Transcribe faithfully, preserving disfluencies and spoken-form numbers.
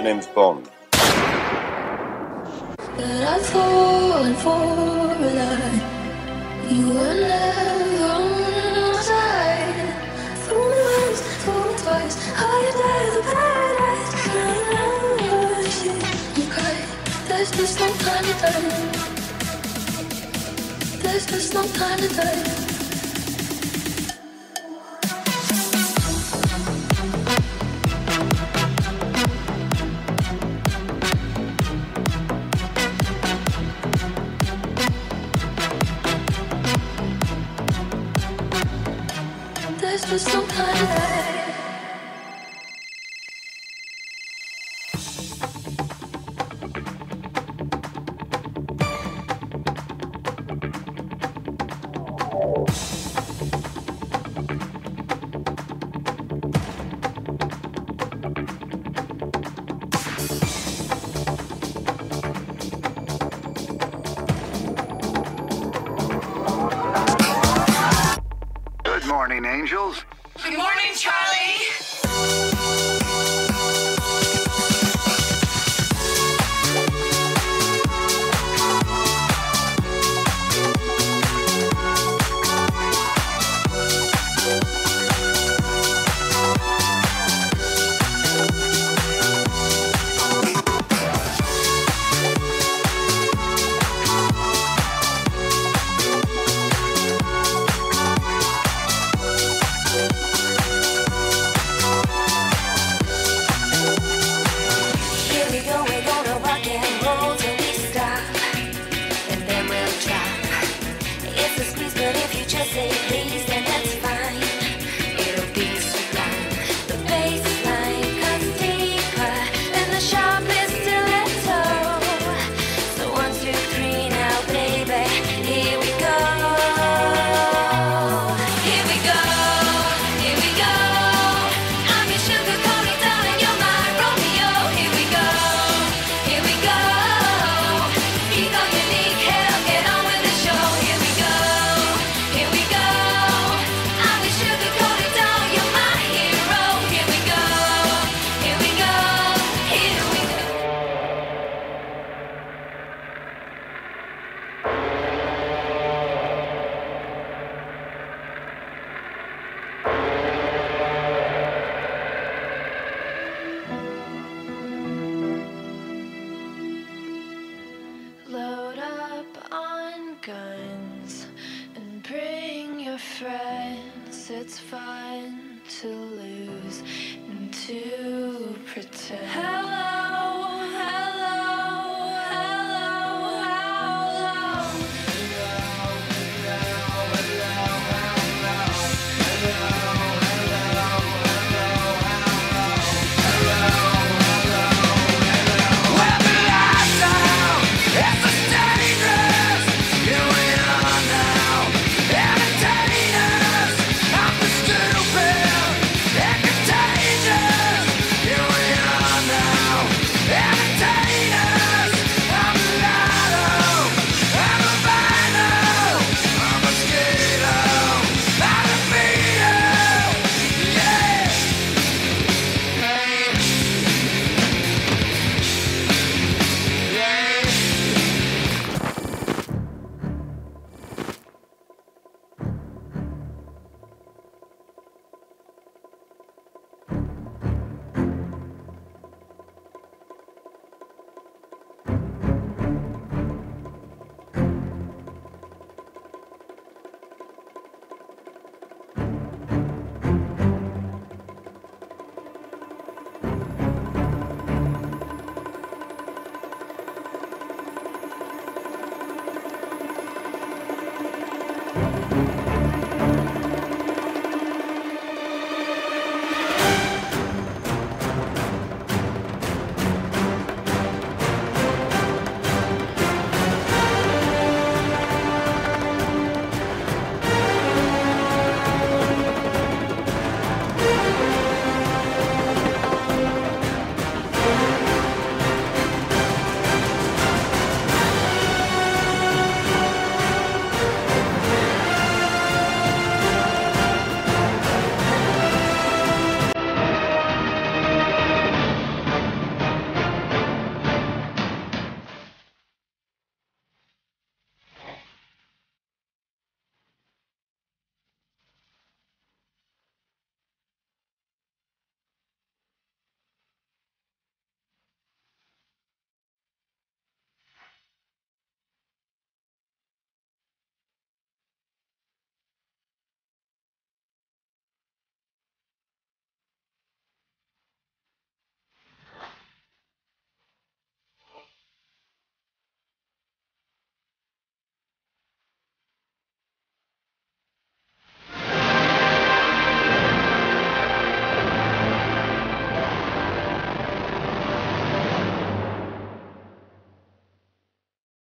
The name's Bond. But I've fallen for a lie. You were never on our side. Throw me once, throw me twice. Hide by the paradise. I know you cry. There's just no time to die. There's just no time to die.